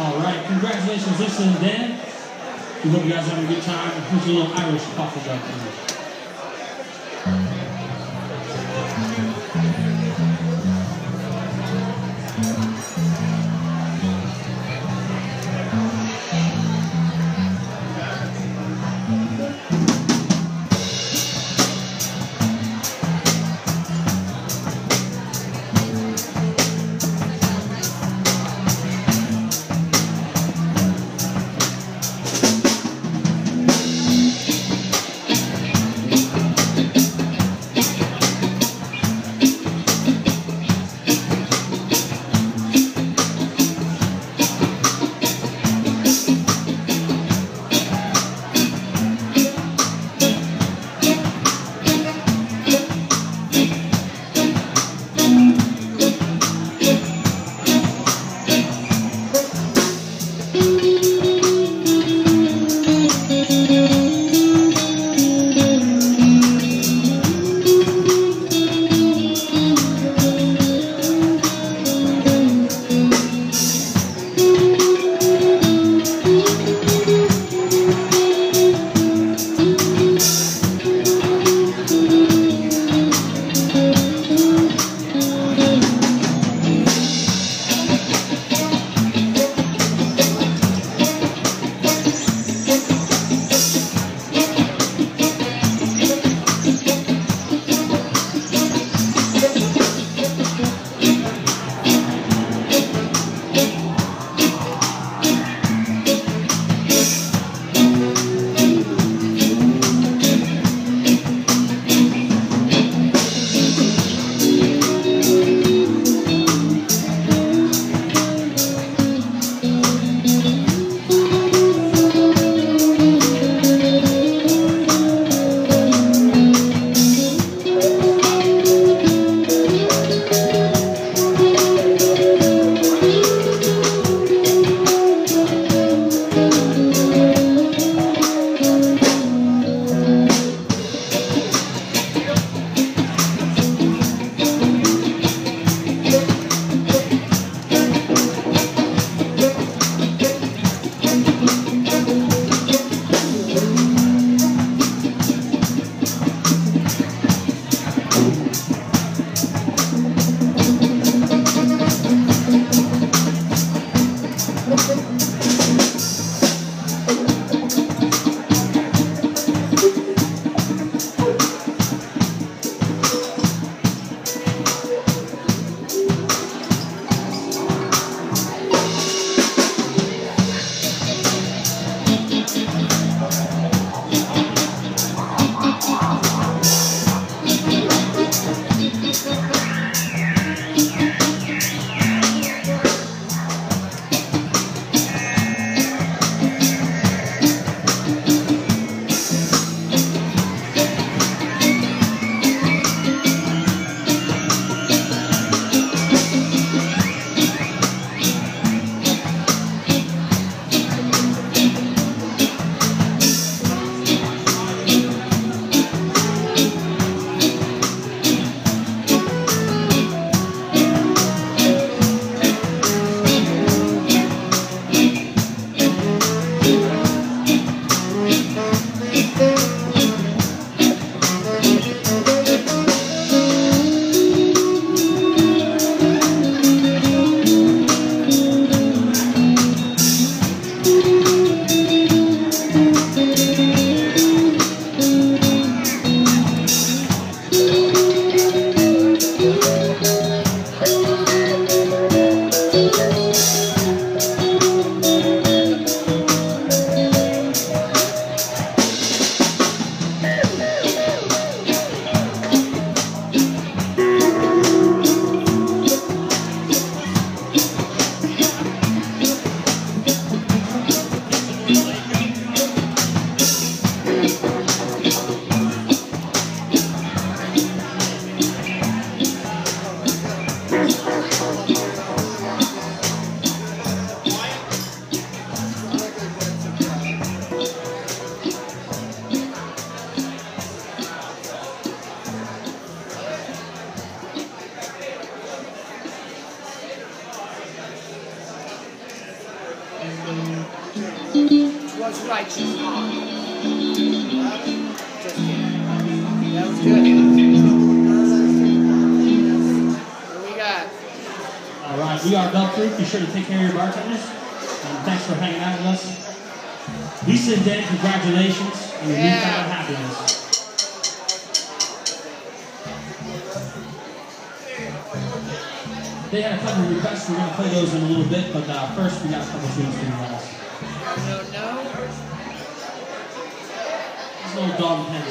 Alright, congratulations, Lisa and Dan. We hope you guys are having a good time. Here's a little Irish coffee drop for you. was righteous harm. Just kidding. That was good. We got. All right, we are Dub Proof. Be sure to take care of your bartenders. And thanks for hanging out with us. Lisa and Dan, congratulations on your newfound happiness. They had a couple of requests. We're going to play those in a little bit, but first we got a couple of tunes for you guys. This little dog and pen.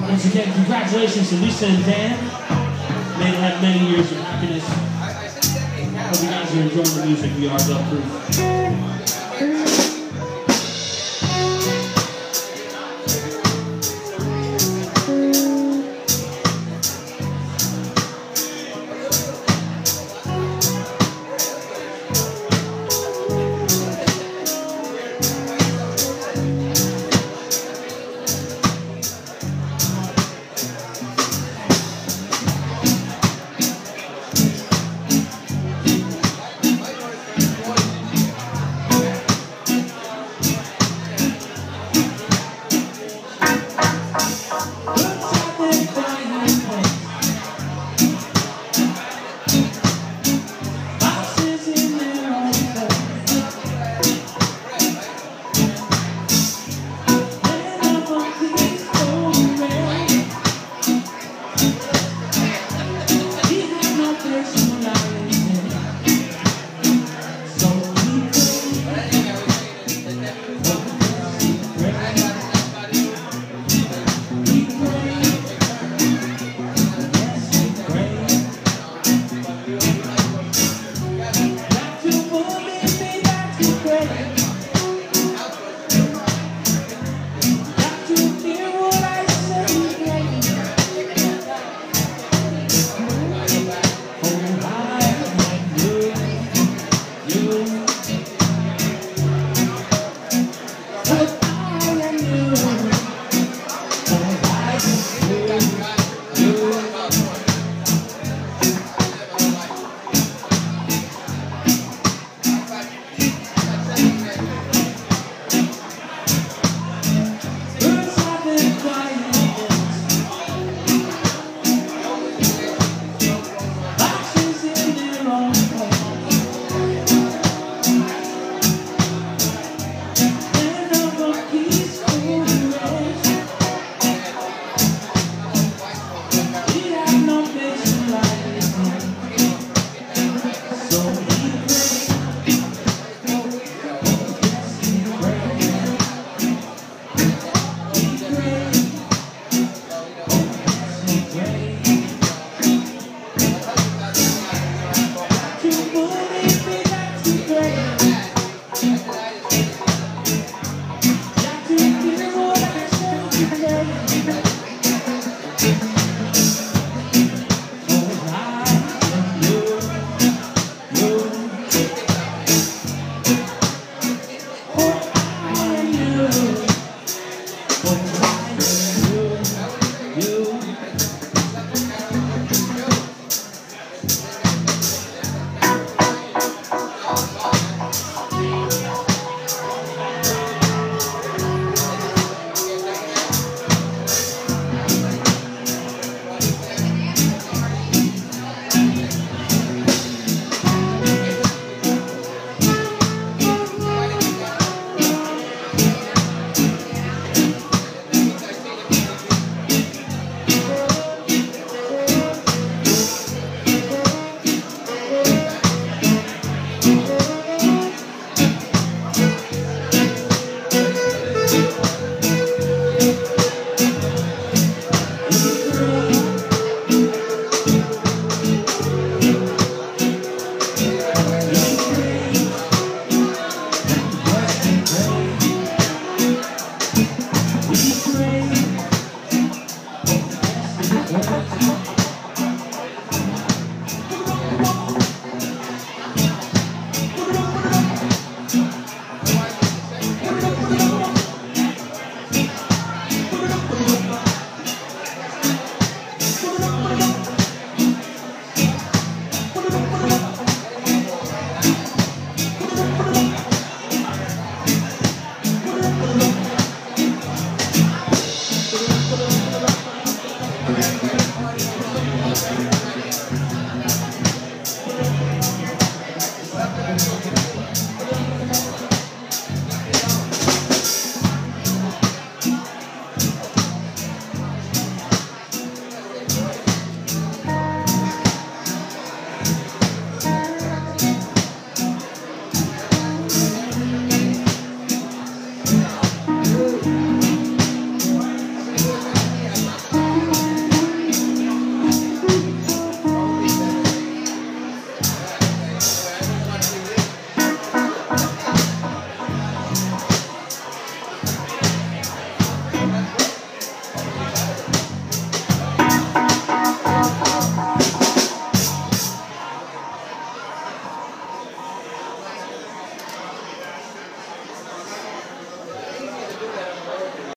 Once again, congratulations to Lisa and Dan. May they have many years of happiness. Hope you guys are enjoying the music. We are Dub Proof.